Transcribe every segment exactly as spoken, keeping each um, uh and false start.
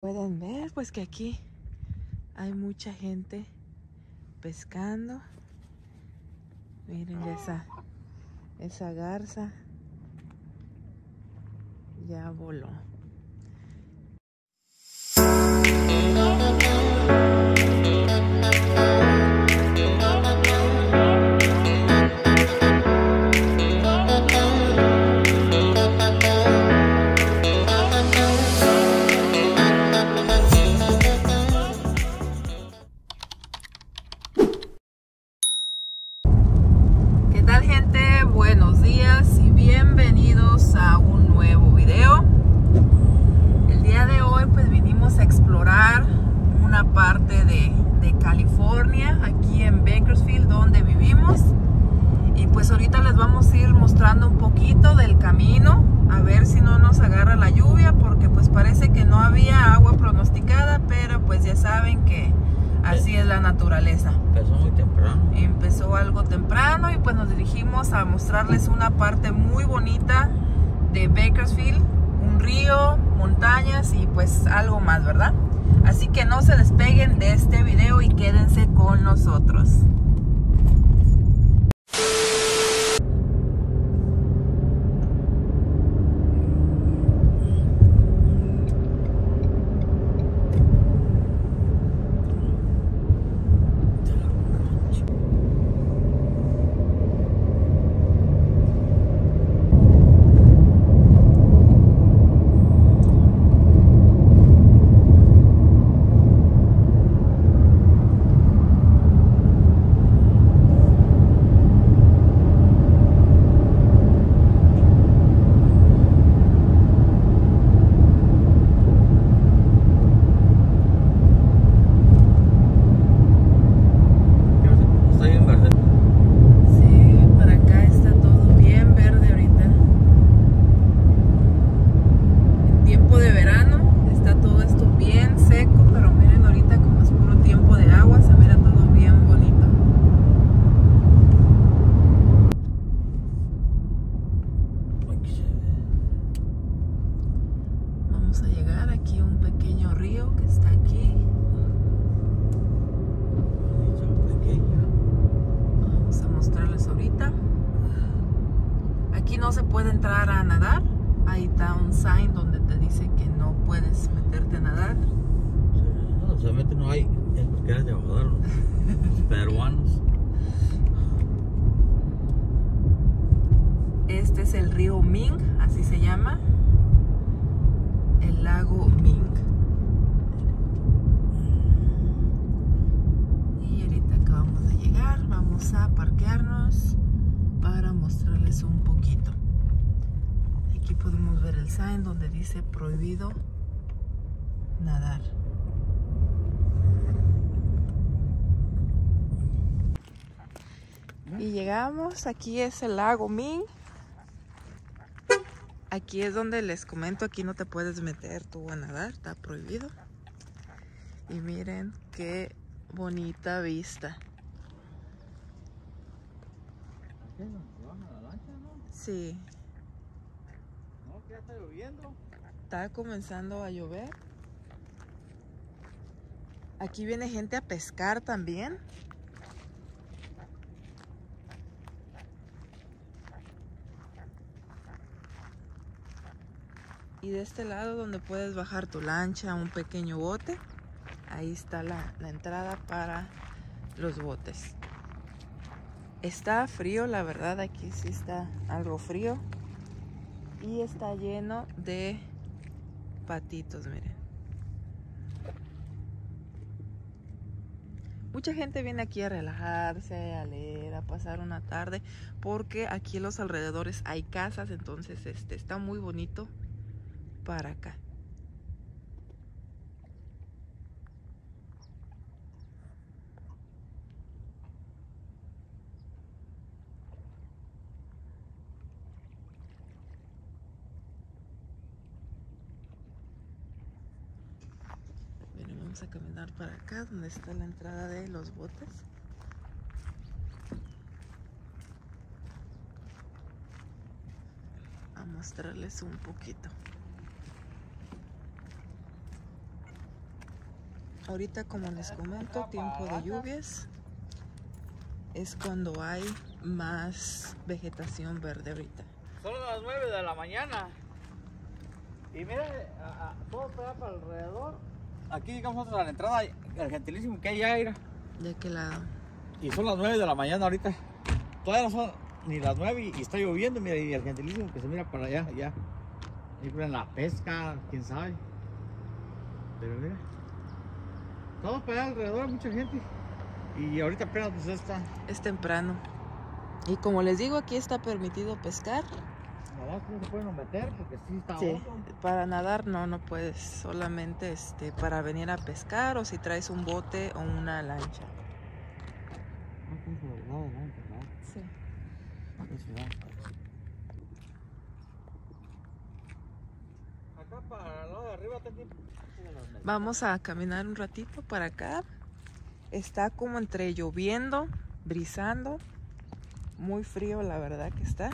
Pueden ver pues que aquí hay mucha gente pescando. Miren esa, esa garza ya voló. Parte de, de California, aquí en Bakersfield, donde vivimos, y pues ahorita les vamos a ir mostrando un poquito del camino, a ver si no nos agarra la lluvia, porque pues parece que no había agua pronosticada, pero pues ya saben que así es la naturaleza. Empezó muy temprano. Empezó algo temprano y pues nos dirigimos a mostrarles una parte muy bonita de Bakersfield, un río, montañas y pues algo más, ¿verdad? Así que no se despeguen de este video y quédense con nosotros. Este es el río Ming, así se llama, el lago Ming. Y ahorita acabamos de llegar, vamos a parquearnos para mostrarles un poquito. Aquí podemos ver el sign donde dice prohibido nadar. Y llegamos, aquí es el lago Ming. Aquí es donde les comento, aquí no te puedes meter tú a nadar, está prohibido. Y miren qué bonita vista. Sí. No, que ya está lloviendo. Está comenzando a llover. Aquí viene gente a pescar también. Y de este lado donde puedes bajar tu lancha a un pequeño bote, ahí está la, la entrada para los botes. Está frío, la verdad, aquí sí está algo frío. Y está lleno de patitos, miren. Mucha gente viene aquí a relajarse, a leer, a pasar una tarde, porque aquí en los alrededores hay casas, entonces este está muy bonito. Para acá. Bueno, vamos a caminar para acá donde está la entrada de los botes. A mostrarles un poquito. Ahorita, como les comento, tiempo de lluvias es cuando hay más vegetación verde ahorita. Son las nueve de la mañana. Y miren, a, a, todo está para alrededor. Aquí llegamos a la entrada, el gentilísimo que hay aire. ¿De qué lado? Y son las nueve de la mañana ahorita. Todavía no son ni las nueve y está lloviendo. Mira, y el gentilísimo que se mira para allá, allá. Y en la pesca, quién sabe. Pero mira, estamos para allá alrededor, mucha gente. Y ahorita apenas pues está. Es temprano. Y como les digo, aquí está permitido pescar. Nadar no se pueden meter porque sí está sí, para nadar no, no puedes. Solamente este, para venir a pescar o si traes un bote o una lancha. Sí. Acá para el lado de arriba. Vamos a caminar un ratito para acá. Está como entre lloviendo, brisando. Muy frío, la verdad que está.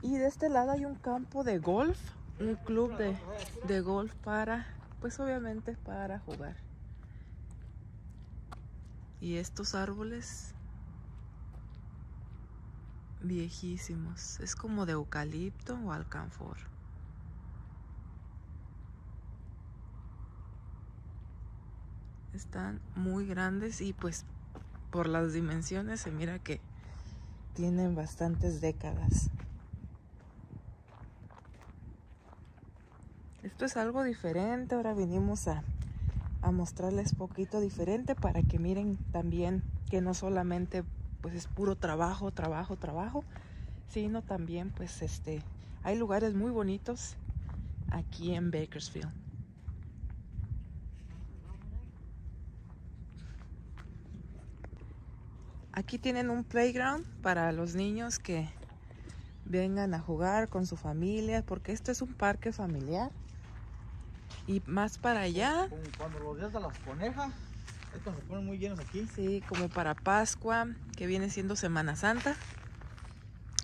Y de este lado hay un campo de golf, un club de, de golf para, pues obviamente para jugar. Y estos árboles viejísimos, es como de eucalipto o alcanfor. Están muy grandes y pues por las dimensiones se mira que tienen bastantes décadas. Esto es algo diferente, ahora vinimos a, a mostrarles poquito diferente para que miren también que no solamente pues es puro trabajo, trabajo, trabajo, sino también pues este hay lugares muy bonitos aquí en Bakersfield. Aquí tienen un playground para los niños que vengan a jugar con su familia, porque esto es un parque familiar. Y más para allá. Como cuando los días de las conejas, estos se ponen muy llenos aquí. Sí, como para Pascua, que viene siendo Semana Santa.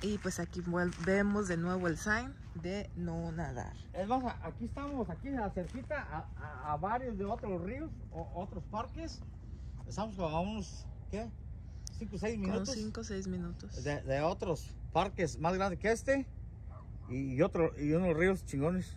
Y pues aquí vemos de nuevo el sign de no nadar. Es más, aquí estamos, aquí cerquita a, a, a varios de otros ríos, o, otros parques. Estamos con unos, ¿qué? cinco o seis minutos. cinco o seis minutos. De, de otros parques más grandes que este. Y, otro, y unos ríos chingones.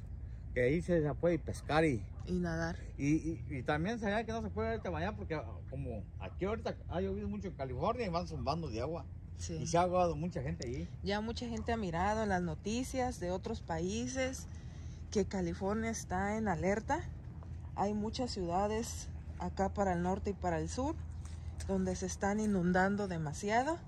Que ahí se puede pescar y, y nadar. Y, y, y también sabía que no se puede irte mañana porque como aquí ahorita ha llovido mucho en California y van zumbando de agua. Sí. Y se ha ahogado mucha gente ahí. Ya mucha gente ha mirado en las noticias de otros países que California está en alerta. Hay muchas ciudades acá para el norte y para el sur donde se están inundando demasiado.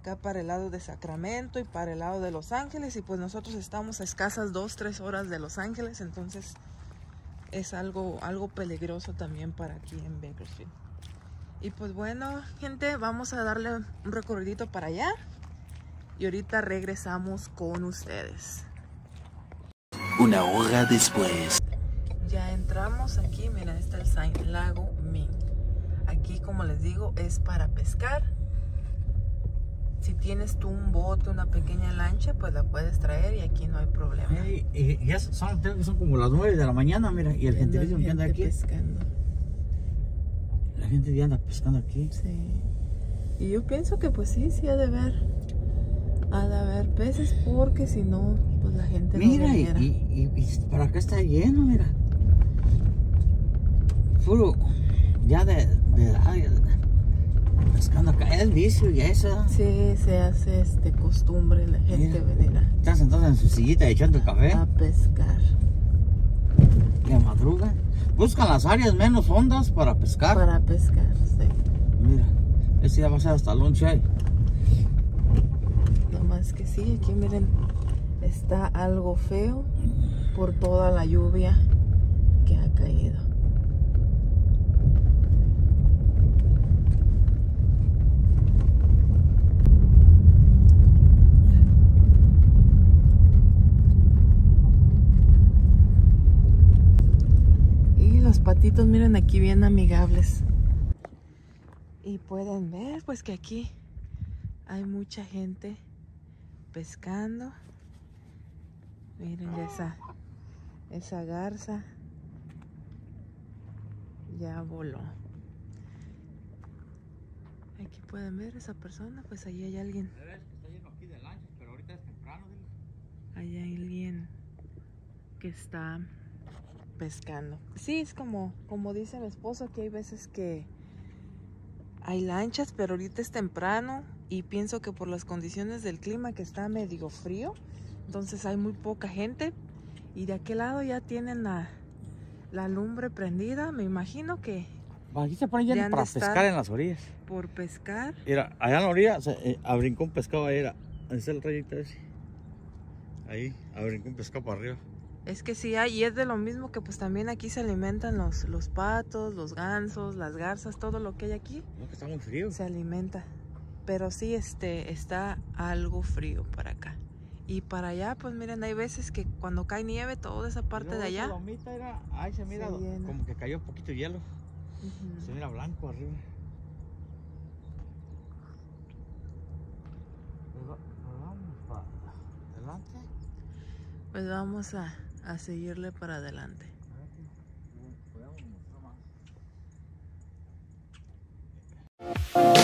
Acá para el lado de Sacramento y para el lado de Los Ángeles, y pues nosotros estamos a escasas dos, tres horas de Los Ángeles, entonces es algo, algo peligroso también para aquí en Bakersfield. Y pues bueno, gente, vamos a darle un recorridito para allá y ahorita regresamos con ustedes. Una hora después. Ya entramos aquí, mira, está el sign, lago Ming. Aquí, como les digo, es para pescar. Si tienes tú un bote, una pequeña lancha, pues la puedes traer y aquí no hay problema. Y, y, y ya son, son como las nueve de la mañana, mira, y el gentilísimo que anda aquí. Pescando. La gente ya anda pescando aquí. Sí. Y yo pienso que pues sí, sí ha de haber, ha de haber peces, porque si no, pues la gente mira, no viniera. Mira, y, y, y para acá está lleno, mira. Puro, ya de... de, de pescando acá, es vicio y eso. Sí, se hace este costumbre la gente venir a... Están sentados en su sillita echando el café. A pescar. La madruga. Buscan las áreas menos hondas para pescar. Para pescar, sí. Mira, este ya va a ser hasta lunch ahí. No más que sí, aquí miren, está algo feo por toda la lluvia que ha caído. Patitos, miren aquí bien amigables. Y pueden ver pues que aquí hay mucha gente pescando. Miren esa, esa garza. ya voló. Aquí pueden ver esa persona, pues allí hay alguien. Está lleno aquí de lanchas, pero ahorita es temprano. Allí hay alguien que está pescando. Sí, es como, como dice mi esposo, que hay veces que hay lanchas, pero ahorita es temprano y pienso que por las condiciones del clima que está medio frío, entonces hay muy poca gente. Y de aquel lado ya tienen la, la lumbre prendida. Me imagino que aquí se ponen ya para pescar en las orillas. Por pescar. Mira, allá en la orilla se, eh, abrincó un pescado ahí. Era, es el rayito ese. Ahí, abrincó un pescado para arriba. Es que sí hay, y es de lo mismo que pues también aquí se alimentan los, los patos, los gansos, las garzas, todo lo que hay aquí. No, que está muy frío. Se alimenta. Pero sí, este, está algo frío para acá. Y para allá, pues miren, hay veces que cuando cae nieve, toda esa parte no, de allá. La lomita era, ahí se mira se como que cayó un poquito de hielo. Uh-huh. Se mira blanco arriba. Vamos para adelante. Pues vamos a, a seguirle para adelante. A ver,